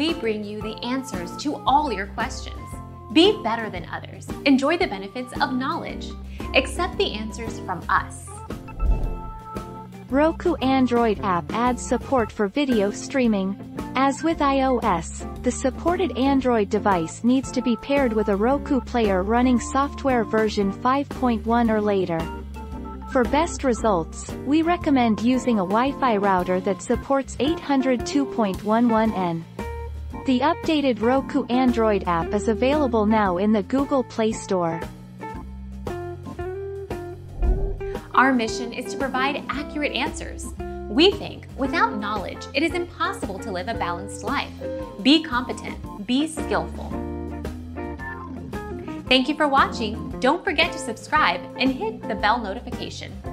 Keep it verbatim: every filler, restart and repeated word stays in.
we bring you the answers to all your questions. Be better than others. Enjoy the benefits of knowledge. Accept the answers from us. Roku Android app adds support for video streaming. As with iOS, the supported Android device needs to be paired with a Roku player running software version five point one or later. For best results, we recommend using a Wi-Fi router that supports eight hundred two dot eleven N. The updated Roku Android app is available now in the Google Play Store. Our mission is to provide accurate answers. We think, without knowledge, it is impossible to live a balanced life. Be competent, be skillful. Thank you for watching. Don't forget to subscribe and hit the bell notification.